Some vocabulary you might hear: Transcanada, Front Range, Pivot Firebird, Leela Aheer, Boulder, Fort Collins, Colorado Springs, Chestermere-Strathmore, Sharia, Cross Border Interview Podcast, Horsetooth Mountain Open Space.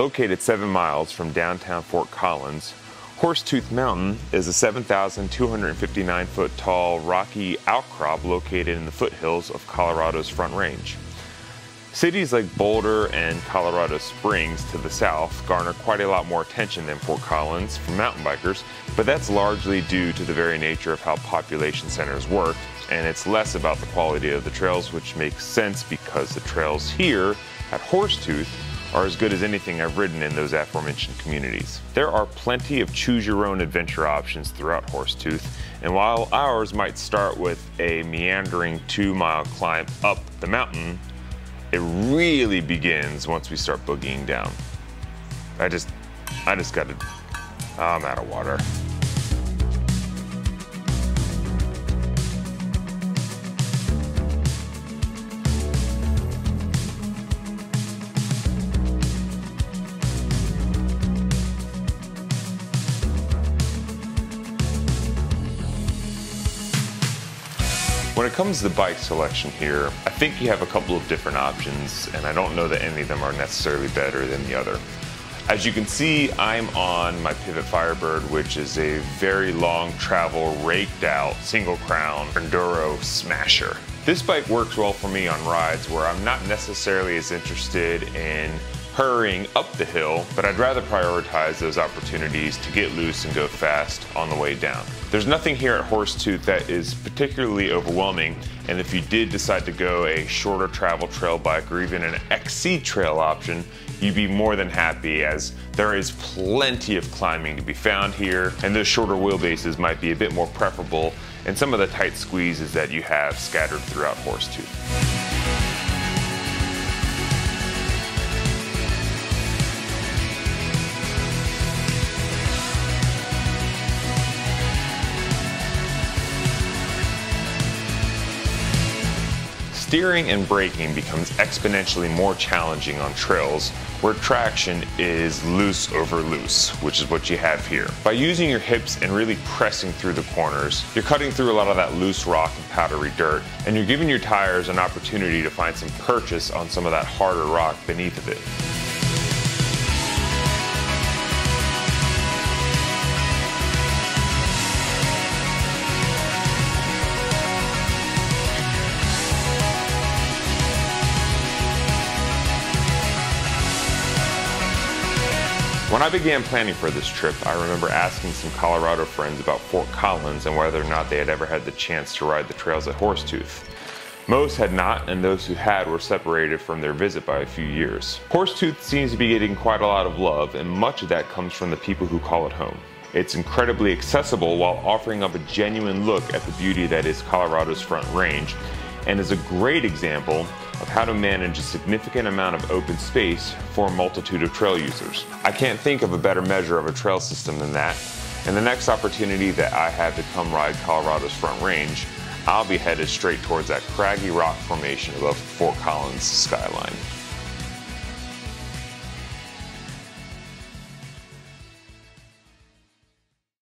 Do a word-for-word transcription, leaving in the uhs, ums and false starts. Located seven miles from downtown Fort Collins, Horsetooth Mountain is a seven thousand two hundred fifty-nine foot tall rocky outcrop located in the foothills of Colorado's Front Range. Cities like Boulder and Colorado Springs to the south garner quite a lot more attention than Fort Collins from mountain bikers, but that's largely due to the very nature of how population centers work, and it's less about the quality of the trails, which makes sense because the trails here at Horsetooth are as good as anything I've ridden in those aforementioned communities. There are plenty of choose-your-own-adventure options throughout Horsetooth, and while ours might start with a meandering two-mile climb up the mountain, it really begins once we start boogieing down. I just, I just gotta, I'm out of water. When it comes to the bike selection here, I think you have a couple of different options, and I don't know that any of them are necessarily better than the other. As you can see, I'm on my Pivot Firebird, which is a very long travel, raked out, single crown, enduro smasher. This bike works well for me on rides where I'm not necessarily as interested in hurrying up the hill, but I'd rather prioritize those opportunities to get loose and go fast on the way down. There's nothing here at Horsetooth that is particularly overwhelming, and if you did decide to go a shorter travel trail bike or even an X C trail option, you'd be more than happy, as there is plenty of climbing to be found here, and those shorter wheelbases might be a bit more preferable and some of the tight squeezes that you have scattered throughout Horsetooth. Steering and braking becomes exponentially more challenging on trails where traction is loose over loose, which is what you have here. By using your hips and really pressing through the corners, you're cutting through a lot of that loose rock and powdery dirt, and you're giving your tires an opportunity to find some purchase on some of that harder rock beneath of it. When I began planning for this trip, I remember asking some Colorado friends about Fort Collins and whether or not they had ever had the chance to ride the trails at Horsetooth. Most had not, and those who had were separated from their visit by a few years. Horsetooth seems to be getting quite a lot of love, and much of that comes from the people who call it home. It's incredibly accessible while offering up a genuine look at the beauty that is Colorado's Front Range, and is a great example of how to manage a significant amount of open space for a multitude of trail users. I can't think of a better measure of a trail system than that, and the next opportunity that I have to come ride Colorado's Front Range, I'll be headed straight towards that craggy rock formation above Fort Collins skyline.